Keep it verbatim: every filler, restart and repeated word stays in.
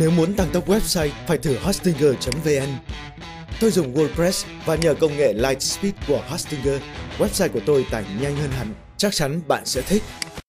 Nếu muốn tăng tốc website, phải thử hostinger chấm vn. Tôi dùng WordPress và nhờ công nghệ LiteSpeed của Hostinger, website của tôi tải nhanh hơn hẳn. Chắc chắn bạn sẽ thích.